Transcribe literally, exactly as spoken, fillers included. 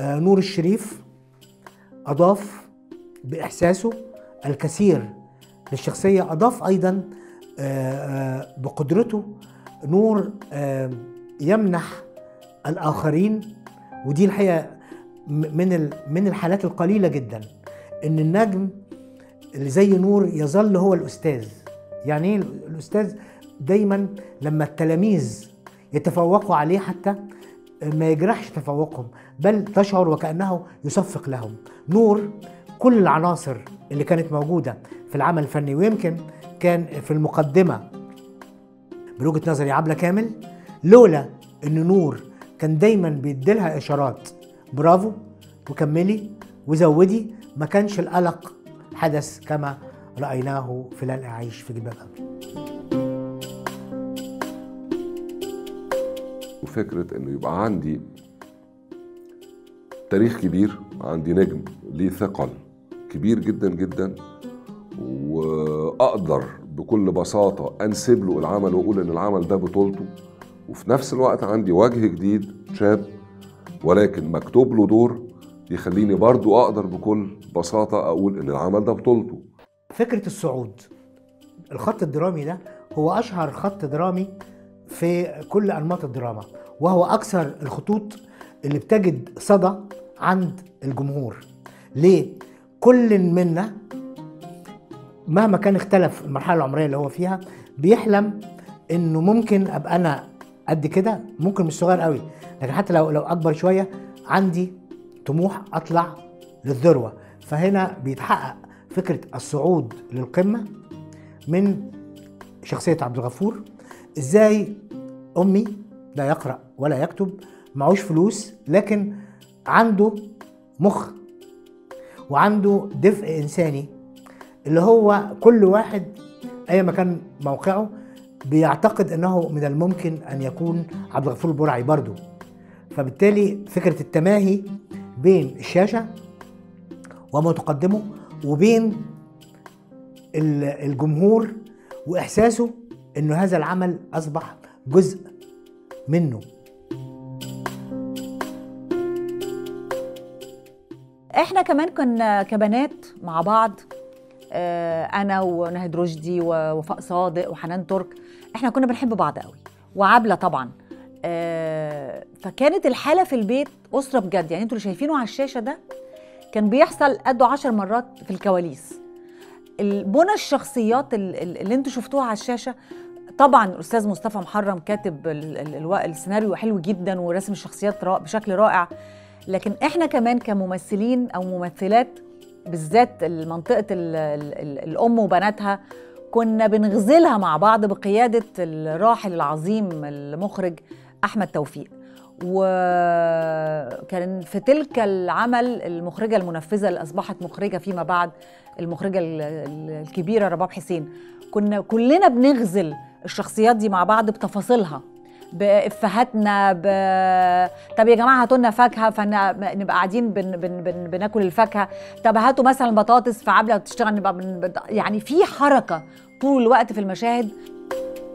آه نور الشريف أضاف بإحساسه الكثير للشخصية، أضاف أيضا آه بقدرته. نور آه يمنح الآخرين، ودي الحقيقة من من الحالات القليلة جدا إن النجم اللي زي نور يظل هو الأستاذ. يعني إيه الأستاذ؟ دايما لما التلاميذ يتفوقوا عليه حتى ما يجرحش تفوقهم، بل تشعر وكأنه يصفق لهم. نور كل العناصر اللي كانت موجودة في العمل الفني، ويمكن كان في المقدمة من وجهة نظري عبلة كامل، لولا إن نور كان دايما بيديلها إشارات برافو وكملي وزودي، ما كانش القلق حدث كما رأيناه في لن أعيش في جلباب أبي. وفكرة إنه يبقى عندي تاريخ كبير، عندي نجم ليه ثقل كبير جدا جدا، وأقدر بكل بساطة أنسب له العمل وأقول إن العمل ده بطولته، وفي نفس الوقت عندي وجه جديد شاب ولكن مكتوب له دور يخليني برضو أقدر بكل بساطة أقول إن العمل ده بطولته. فكرة الصعود، الخط الدرامي ده هو أشهر خط درامي في كل أنماط الدراما، وهو أكثر الخطوط اللي بتجد صدى عند الجمهور. ليه؟ كل منا مهما كان اختلف المرحلة العمرية اللي هو فيها بيحلم إنه ممكن أبقى أنا قد كده، ممكن مش صغير قوي لكن حتى لو لو أكبر شوية عندي طموح أطلع للذروة. فهنا بيتحقق فكرة الصعود للقمة من شخصية عبد الغفور. إزاي أمي لا يقرأ ولا يكتب، معهوش فلوس، لكن عنده مخ وعنده دفء إنساني، اللي هو كل واحد أي ما كان موقعه بيعتقد أنه من الممكن أن يكون عبد الغفور البرعي برضه. فبالتالي فكرة التماهي بين الشاشة وما تقدمه وبين الجمهور وإحساسه إنه هذا العمل أصبح جزء منه. إحنا كمان كنا كبنات مع بعض، أنا ونهد رشدي ووفاء صادق وحنان ترك، إحنا كنا بنحب بعض قوي، وعبلة طبعاً. فكانت الحالة في البيت أسرة بجد، يعني أنتوا اللي شايفينه على الشاشة ده كان بيحصل قده عشر مرات في الكواليس. البنى الشخصيات اللي أنتوا شفتوها على الشاشة، طبعاً الأستاذ مصطفى محرم كاتب السيناريو حلو جداً ورسم الشخصيات بشكل رائع، لكن إحنا كمان كممثلين أو ممثلات بالذات منطقة الأم وبناتها كنا بنغزلها مع بعض بقيادة الراحل العظيم المخرج احمد توفيق. وكان في تلك العمل المخرجه المنفذه اللي اصبحت مخرجه فيما بعد المخرجه الكبيره رباب حسين، كنا كلنا بنغزل الشخصيات دي مع بعض بتفاصيلها بافهاتنا ب... طب يا جماعه هاتوا لنا فاكهه، فنبقى قاعدين بن... بن... بن... بناكل الفاكهه، طب هاتوا مثلا بطاطس، فعبله بتشتغل نبقى بن... يعني في حركه طول الوقت في المشاهد.